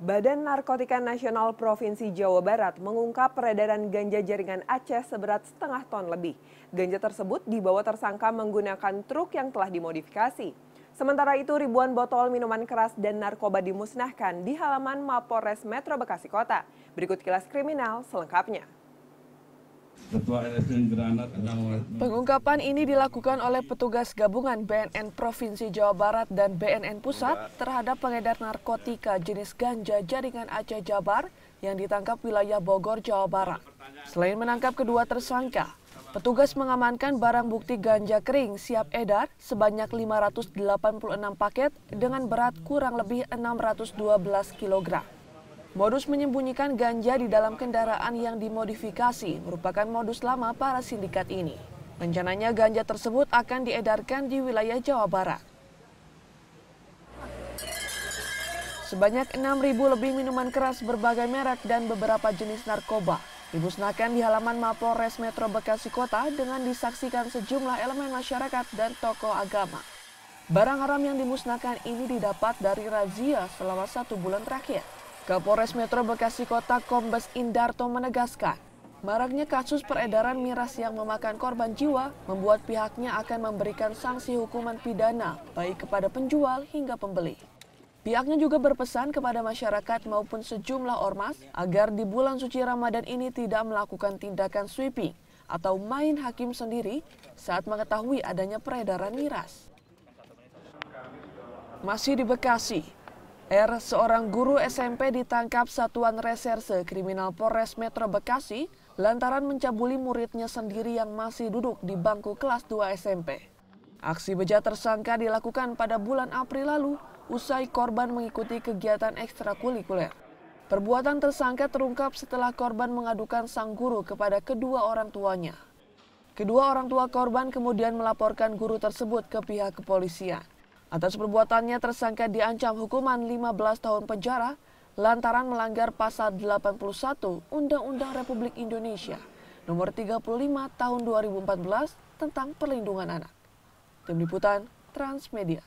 Badan Narkotika Nasional Provinsi Jawa Barat mengungkap peredaran ganja jaringan Aceh seberat setengah ton lebih. Ganja tersebut dibawa tersangka menggunakan truk yang telah dimodifikasi. Sementara itu ribuan botol minuman keras dan narkoba dimusnahkan di halaman Mapolres Metro Bekasi Kota. Berikut Kilas Kriminal selengkapnya. Pengungkapan ini dilakukan oleh petugas gabungan BNN Provinsi Jawa Barat dan BNN Pusat terhadap pengedar narkotika jenis ganja jaringan Aceh Jabar yang ditangkap wilayah Bogor, Jawa Barat. Selain menangkap kedua tersangka, petugas mengamankan barang bukti ganja kering siap edar sebanyak 586 paket dengan berat kurang lebih 612 kg. Modus menyembunyikan ganja di dalam kendaraan yang dimodifikasi merupakan modus lama para sindikat ini. Rencananya ganja tersebut akan diedarkan di wilayah Jawa Barat. Sebanyak 6.000 lebih minuman keras berbagai merek dan beberapa jenis narkoba dimusnahkan di halaman Mapolres Metro Bekasi Kota dengan disaksikan sejumlah elemen masyarakat dan tokoh agama. Barang haram yang dimusnahkan ini didapat dari razia selama 1 bulan terakhir. Kapolres Metro Bekasi Kota Kombes Indarto menegaskan, maraknya kasus peredaran miras yang memakan korban jiwa membuat pihaknya akan memberikan sanksi hukuman pidana baik kepada penjual hingga pembeli. Pihaknya juga berpesan kepada masyarakat maupun sejumlah ormas agar di bulan suci Ramadan ini tidak melakukan tindakan sweeping atau main hakim sendiri saat mengetahui adanya peredaran miras. Masih di Bekasi, R, seorang guru SMP ditangkap Satuan Reserse Kriminal Polres Metro Bekasi lantaran mencabuli muridnya sendiri yang masih duduk di bangku kelas 2 SMP. Aksi bejat tersangka dilakukan pada bulan April lalu usai korban mengikuti kegiatan ekstrakurikuler. Perbuatan tersangka terungkap setelah korban mengadukan sang guru kepada kedua orang tuanya. Kedua orang tua korban kemudian melaporkan guru tersebut ke pihak kepolisian. Atas perbuatannya tersangka diancam hukuman 15 tahun penjara lantaran melanggar pasal 81 Undang-Undang Republik Indonesia nomor 35 tahun 2014 tentang perlindungan anak. Tim Liputan Transmedia.